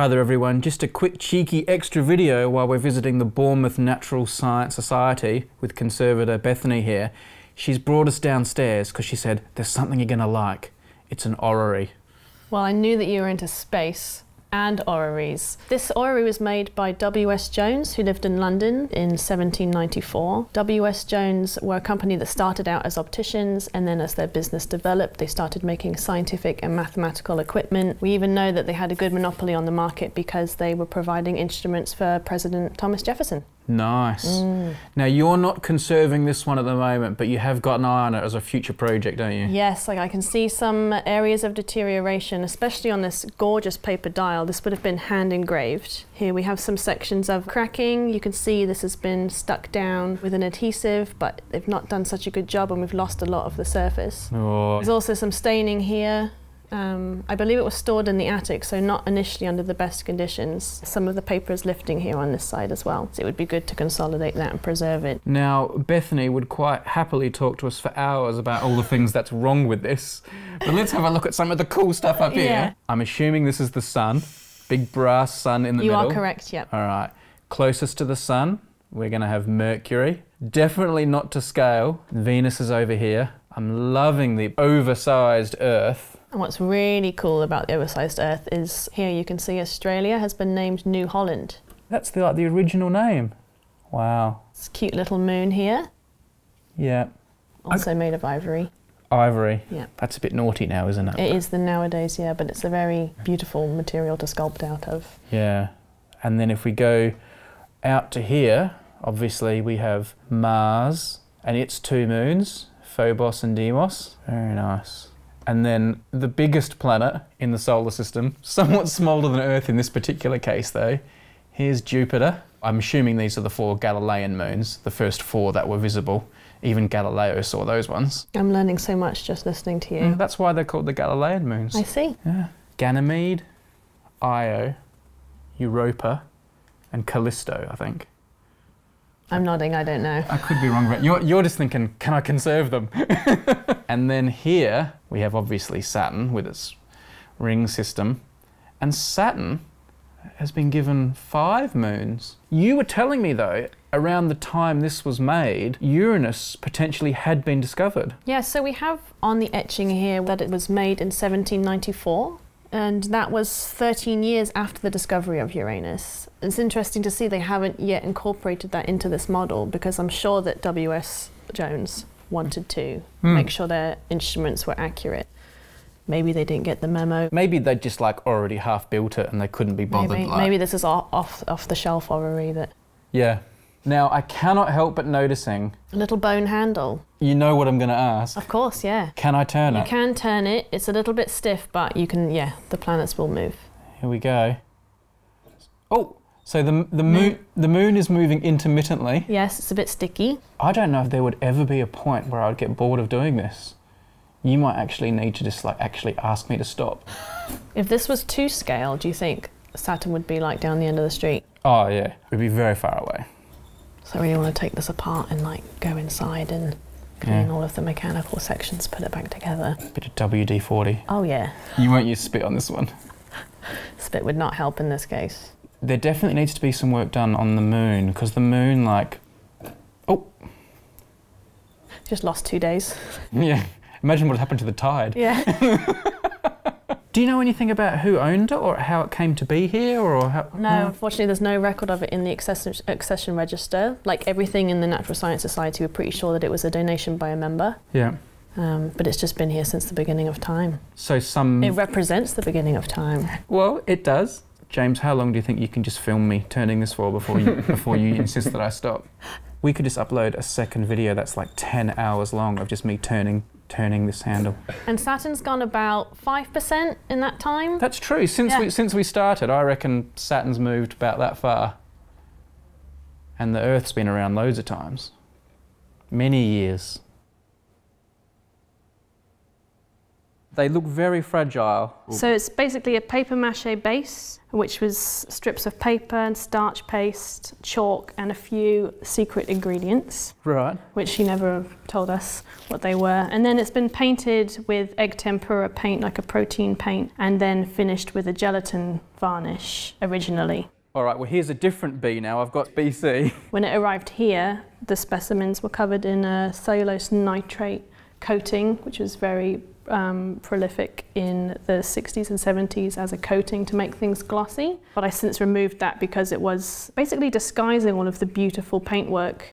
Hi there everyone, just a quick cheeky extra video while we're visiting the Bournemouth Natural Science Society with conservator Bethany here. She's brought us downstairs because she said, there's something you're going to like. It's an orrery. Well, I knew that you were into space and orreries. This orrery was made by W.S. Jones, who lived in London in 1794. W.S. Jones were a company that started out as opticians, and then as their business developed, they started making scientific and mathematical equipment. We even know that they had a good monopoly on the market because they were providing instruments for President Thomas Jefferson. Nice. Now, you're not conserving this one at the moment, but you have got an eye on it as a future project, don't you? Yes, like I can see some areas of deterioration, especially on this gorgeous paper dial. This would have been hand engraved. Here we have some sections of cracking. You can see this has been stuck down with an adhesive, but they've not done such a good job and we've lost a lot of the surface. Oh. There's also some staining here. I believe it was stored in the attic, so not initially under the best conditions. Some of the paper is lifting here on this side as well, so it would be good to consolidate that and preserve it. Now, Bethany would quite happily talk to us for hours about all the things that's wrong with this, but let's have a look at some of the cool stuff up here. I'm assuming this is the sun, big brass sun in the middle. You are correct, yep. All right, closest to the sun, we're going to have Mercury. Definitely not to scale. Venus is over here. I'm loving the oversized Earth. And what's really cool about the oversized Earth is here you can see Australia has been named New Holland. That's the, like the original name. Wow. It's a cute little moon here. Yeah. Also made of ivory. Ivory. Yeah. That's a bit naughty now, isn't it? It is the nowadays, yeah, but it's a very beautiful material to sculpt out of. Yeah. And then if we go out to here, obviously we have Mars and its two moons, Phobos and Deimos. Very nice. And then the biggest planet in the solar system, somewhat smaller than Earth in this particular case though, here's Jupiter. I'm assuming these are the four Galilean moons, the first four that were visible. Even Galileo saw those ones. I'm learning so much just listening to you. That's why they're called the Galilean moons. I see. Yeah. Ganymede, Io, Europa, and Callisto, I think. I'm nodding, I don't know. I could be wrong, but you're just thinking, can I conserve them? And then here, we have obviously Saturn with its ring system. And Saturn has been given 5 moons. You were telling me though, around the time this was made, Uranus potentially had been discovered. Yeah, so we have on the etching here that it was made in 1794. And that was 13 years after the discovery of Uranus. It's interesting to see they haven't yet incorporated that into this model because I'm sure that W.S. Jones wanted to make sure their instruments were accurate. Maybe they didn't get the memo. Maybe they just like already half built it and they couldn't be bothered. Maybe, like. Maybe this is off the shelf orrery that... Yeah. Now, I cannot help but noticing... A little bone handle. You know what I'm going to ask. Of course, yeah. Can I turn it? You can turn it. It's a little bit stiff, but you can, yeah, the planets will move. Here we go. Oh, so the moon is moving intermittently. Yes, it's a bit sticky. I don't know if there would ever be a point where I would get bored of doing this. You might actually need to just, like, actually ask me to stop. If this was 2 scale, do you think Saturn would be, like, down the end of the street? Oh, yeah. It would be very far away. So I really want to take this apart and like go inside and clean all of the mechanical sections, put it back together. Bit of WD-40. Oh yeah. You won't use spit on this one. Spit would not help in this case. There definitely needs to be some work done on the moon because the moon like... Oh! Just lost 2 days. Yeah. Imagine what happened to the tide. Yeah. Do you know anything about who owned it or how it came to be here? Or how, no, unfortunately there's no record of it in the accession register. Like everything in the Natural Science Society, we're pretty sure that it was a donation by a member. Yeah. But it's just been here since the beginning of time. So some... It represents the beginning of time. Well, it does. James, how long do you think you can just film me turning this for before you, insist that I stop? We could just upload a second video that's like 10 hours long of just me turning this handle. And Saturn's gone about 5% in that time. That's true. Since we started, I reckon Saturn's moved about that far. And the Earth's been around loads of times. Many years. They look very fragile. So it's basically a papier-mâché base, which was strips of paper and starch paste, chalk and a few secret ingredients. Right. Which she never told us what they were. And then it's been painted with egg tempera paint, like a protein paint, and then finished with a gelatin varnish originally. All right, well, here's a different bee now. I've got BC. When it arrived here, the specimens were covered in a cellulose nitrate coating, which was very prolific in the 60s and 70s as a coating to make things glossy. But I since removed that because it was basically disguising all of the beautiful paintwork